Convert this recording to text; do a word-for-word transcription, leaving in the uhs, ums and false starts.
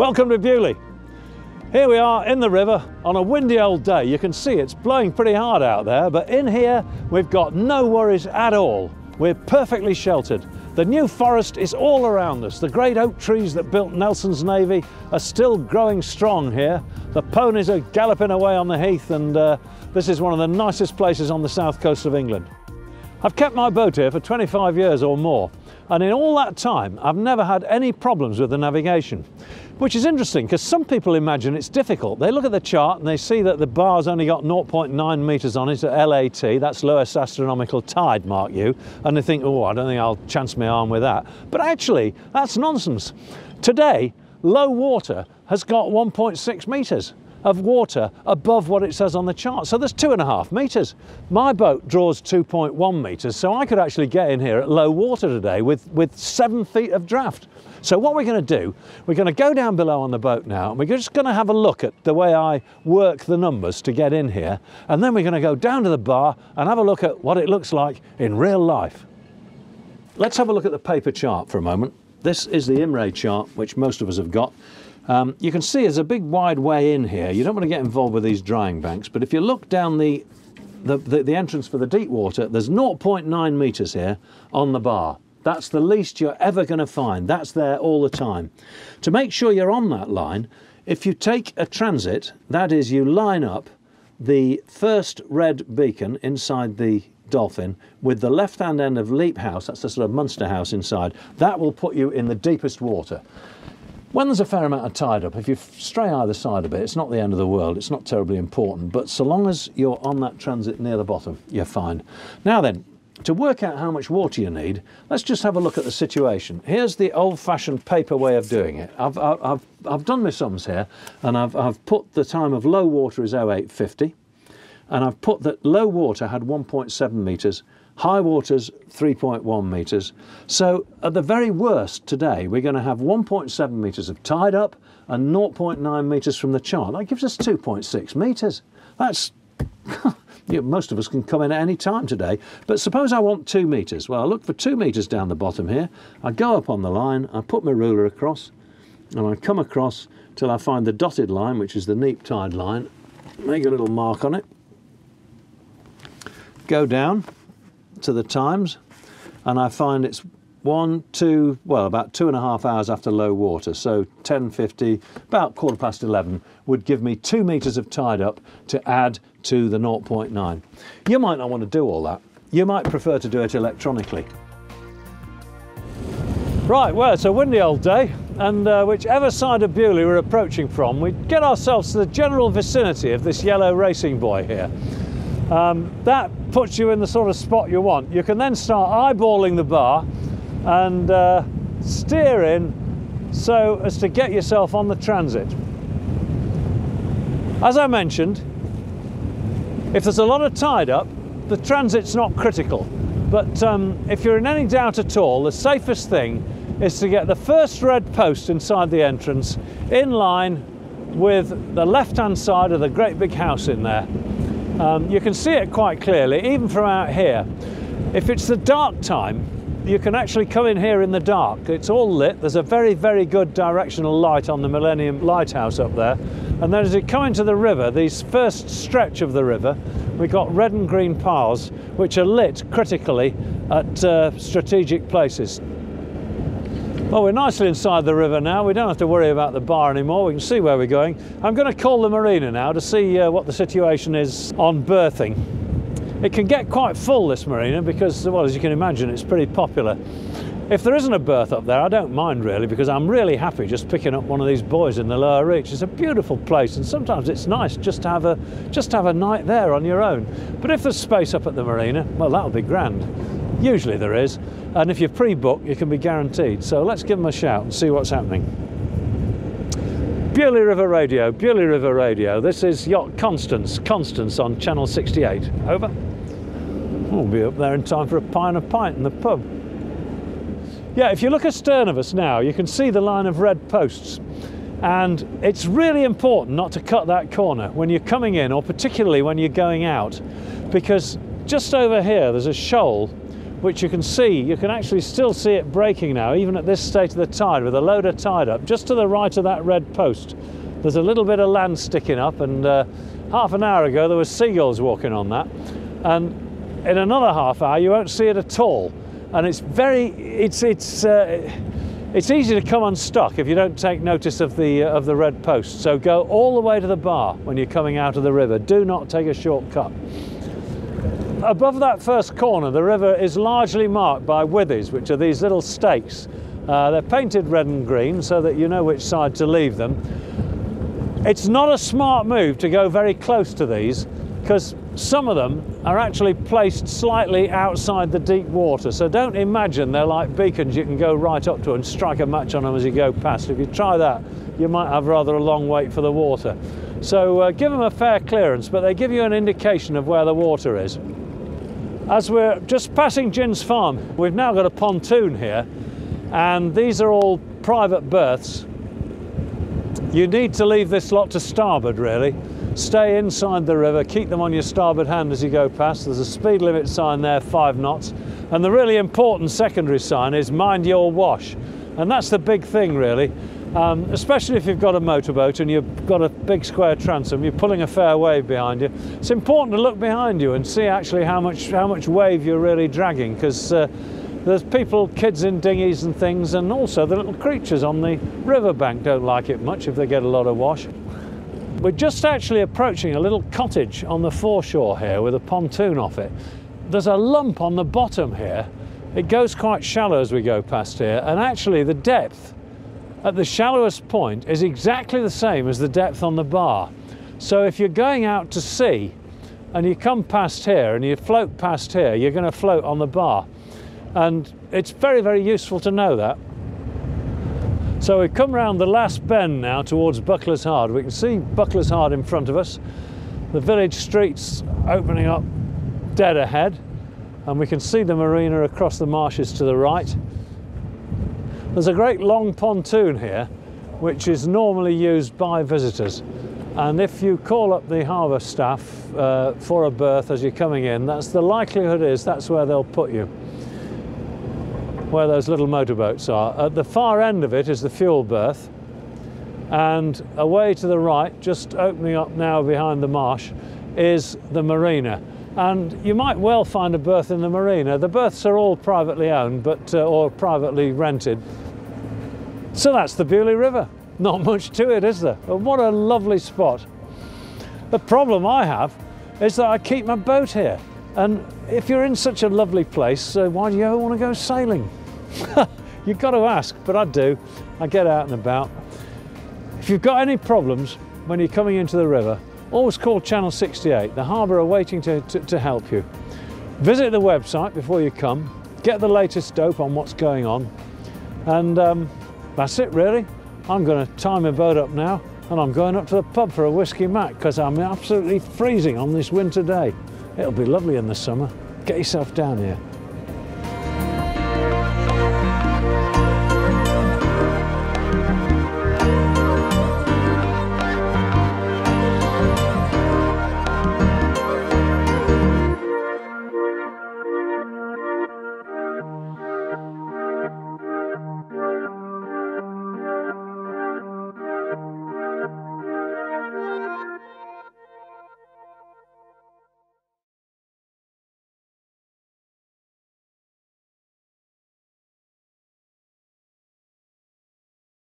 Welcome to Beaulieu. Here we are in the river on a windy old day. You can see it's blowing pretty hard out there, but in here we've got no worries at all. We're perfectly sheltered. The new forest is all around us. The great oak trees that built Nelson's Navy are still growing strong here. The ponies are galloping away on the heath, and uh, this is one of the nicest places on the south coast of England. I've kept my boat here for twenty-five years or more, and in all that time I've never had any problems with the navigation, which is interesting because some people imagine it's difficult. They look at the chart and they see that the bar's only got zero point nine metres on it at L A T, that's lowest astronomical tide, mark you, and they think, oh, I don't think I'll chance my arm with that. But actually, that's nonsense. Today, low water has got one point six metres. Of water above what it says on the chart. So there's two and a half metres. My boat draws two point one metres, so I could actually get in here at low water today with, with seven feet of draft. So what we're going to do, we're going to go down below on the boat now, and we're just going to have a look at the way I work the numbers to get in here, and then we're going to go down to the bar and have a look at what it looks like in real life. Let's have a look at the paper chart for a moment. This is the Imray chart, which most of us have got. Um, you can see there's a big wide way in here. You don't want to get involved with these drying banks, but if you look down the, the, the, the entrance for the deep water, there's zero point nine metres here on the bar. That's the least you're ever going to find. That's there all the time. To make sure you're on that line, if you take a transit, that is, you line up the first red beacon inside the dolphin with the left-hand end of Leap House, that's the sort of Munster House inside, that will put you in the deepest water. When there's a fair amount of tide up, if you stray either side a bit, it's not the end of the world, it's not terribly important, but so long as you're on that transit near the bottom, you're fine. Now then, to work out how much water you need, let's just have a look at the situation. Here's the old-fashioned paper way of doing it. I've, I've, I've done my sums here, and I've, I've put the time of low water is oh eight fifty, and I've put that low water had one point seven metres, high water's three point one metres. So at the very worst today, we're going to have one point seven metres of tide up and zero point nine metres from the chart. That gives us two point six metres. That's... yeah, most of us can come in at any time today. But suppose I want two metres. Well, I look for two metres down the bottom here. I go up on the line, I put my ruler across, and I come across till I find the dotted line, which is the neap tide line. Make a little mark on it. Go down to the times, and I find it's one, two, well, about two and a half hours after low water, so ten fifty, about quarter past eleven, would give me two metres of tide up to add to the zero point nine. You might not want to do all that. You might prefer to do it electronically. Right, well, it's a windy old day, and uh, whichever side of Beaulieu we're approaching from, we get ourselves to the general vicinity of this yellow racing buoy here. Um, that puts you in the sort of spot you want. You can then start eyeballing the bar and uh, steer in so as to get yourself on the transit. As I mentioned, if there's a lot of tide up, the transit's not critical. But um, if you're in any doubt at all, the safest thing is to get the first red post inside the entrance in line with the left-hand side of the great big house in there. Um, you can see it quite clearly, even from out here. If it's the dark time, you can actually come in here in the dark. It's all lit. There's a very, very good directional light on the Millennium Lighthouse up there. And then as you come into the river, this first stretch of the river, we've got red and green piles, which are lit critically at uh, strategic places. Well, we're nicely inside the river now. We don't have to worry about the bar anymore. We can see where we're going. I'm going to call the marina now to see uh, what the situation is on berthing. It can get quite full, this marina, because, well, as you can imagine, it's pretty popular. If there isn't a berth up there, I don't mind really, because I'm really happy just picking up one of these buoys in the lower reach. It's a beautiful place, and sometimes it's nice just to have a just to have a night there on your own. But if there's space up at the marina, well, that'll be grand. Usually there is, and if you pre-book, you can be guaranteed. So let's give them a shout and see what's happening. Beaulieu River Radio, Beaulieu River Radio. This is yacht Constance, Constance on Channel sixty-eight. Over. We'll be up there in time for a pint of pint in the pub. Yeah, if you look astern of us now, you can see the line of red posts. And it's really important not to cut that corner when you're coming in, or particularly when you're going out, because just over here, there's a shoal which you can see, you can actually still see it breaking now, even at this state of the tide, with a loader tied up. Just to the right of that red post, there's a little bit of land sticking up, and uh, half an hour ago there were seagulls walking on that, and in another half hour you won't see it at all. And it's very, it's, it's, uh, it's easy to come unstuck if you don't take notice of the, uh, of the red post. So go all the way to the bar when you're coming out of the river. Do not take a shortcut. Above that first corner, the river is largely marked by withies, which are these little stakes. Uh, they're painted red and green so that you know which side to leave them. It's not a smart move to go very close to these, because some of them are actually placed slightly outside the deep water. So don't imagine they're like beacons you can go right up to and strike a match on them as you go past. If you try that, you might have rather a long wait for the water. So uh, give them a fair clearance, but they give you an indication of where the water is. As we're just passing Gin's farm, we've now got a pontoon here, and these are all private berths. You need to leave this lot to starboard, really. Stay inside the river, keep them on your starboard hand as you go past. There's a speed limit sign there, five knots. And the really important secondary sign is mind your wash. And that's the big thing, really. Um, especially if you've got a motorboat and you've got a big square transom, you're pulling a fair wave behind you. It's important to look behind you and see actually how much how much wave you're really dragging, because uh, there's people, kids in dinghies and things, and also the little creatures on the riverbank don't like it much if they get a lot of wash. We're just actually approaching a little cottage on the foreshore here with a pontoon off it. There's a lump on the bottom here. It goes quite shallow as we go past here, and actually the depth at the shallowest point is exactly the same as the depth on the bar. So if you're going out to sea and you come past here and you float past here, you're going to float on the bar. And it's very, very useful to know that. So we've come round the last bend now towards Buckler's Hard. We can see Buckler's Hard in front of us. The village streets opening up dead ahead, and we can see the marina across the marshes to the right. There's a great long pontoon here, which is normally used by visitors. And if you call up the harbour staff uh, for a berth as you're coming in, that's the likelihood is that's where they'll put you, where those little motorboats are. At the far end of it is the fuel berth, and away to the right, just opening up now behind the marsh, is the marina. And you might well find a berth in the marina. The berths are all privately owned, but uh, or privately rented. So that's the Beaulieu River. Not much to it, is there? But what a lovely spot. The problem I have is that I keep my boat here. And if you're in such a lovely place, uh, why do you ever want to go sailing? You've got to ask, but I do. I get out and about. If you've got any problems when you're coming into the river, always call Channel sixty-eight. The harbour are waiting to, to, to help you. Visit the website before you come. Get the latest dope on what's going on. And um, that's it, really. I'm going to tie my boat up now, and I'm going up to the pub for a whisky mac, because I'm absolutely freezing on this winter day. It'll be lovely in the summer. Get yourself down here.